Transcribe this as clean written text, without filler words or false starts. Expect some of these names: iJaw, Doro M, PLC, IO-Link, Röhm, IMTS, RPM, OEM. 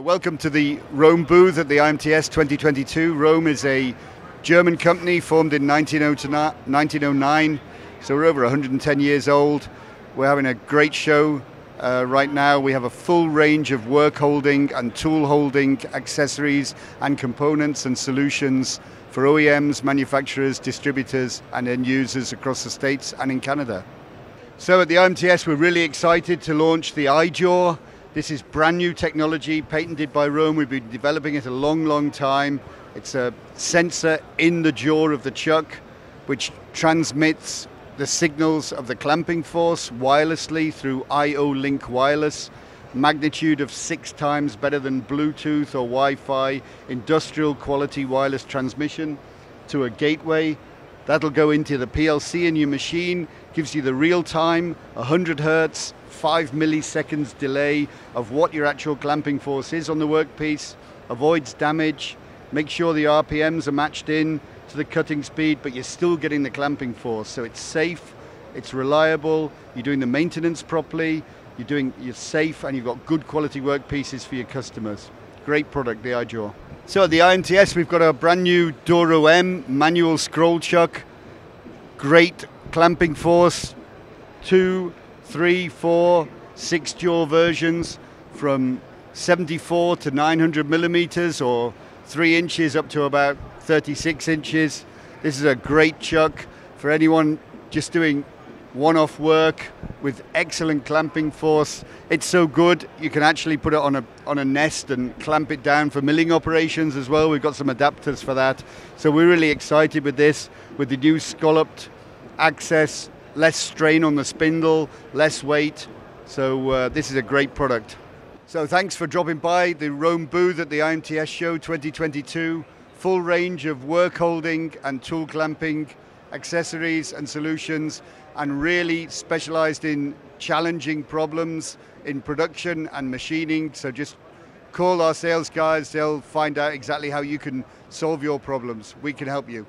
Welcome to the Röhm booth at the IMTS 2022. Röhm is a German company formed in 1909, so we're over 110 years old. We're having a great show right now. We have a full range of work holding and tool holding accessories and components and solutions for OEMs, manufacturers, distributors and end users across the States and in Canada. So at the IMTS we're really excited to launch the iJaw. This is brand new technology, patented by Röhm. We've been developing it a long time. It's a sensor in the jaw of the chuck, which transmits the signals of the clamping force wirelessly through IO-Link wireless, magnitude of 6 times better than Bluetooth or Wi-Fi, industrial quality wireless transmission to a gateway. That'll go into the PLC in your machine, gives you the real time, 100 hertz, 5 milliseconds delay of what your actual clamping force is on the workpiece, avoids damage, makes sure the RPMs are matched in to the cutting speed, but you're still getting the clamping force. So it's safe, it's reliable, you're doing the maintenance properly, you're safe, and you've got good quality workpieces for your customers. Great product, the iJaw. So at the IMTS, we've got our brand new Doro M manual scroll chuck. Great clamping force, 2, 3, 4, 6 jaw versions from 74 to 900 millimeters or 3 inches up to about 36 inches. This is a great chuck for anyone just doing one-off work with excellent clamping force. It's so good you can actually put it on a nest and clamp it down for milling operations as well. We've got some adapters for that. So we're really excited with this, with the new scalloped access, less strain on the spindle, less weight. So this is a great product. So thanks for dropping by the Röhm booth at the IMTS show 2022. Full range of work holding and tool clamping accessories and solutions, and really specialized in challenging problems in production and machining. So just call our sales guys, they'll find out exactly how you can solve your problems. We can help you.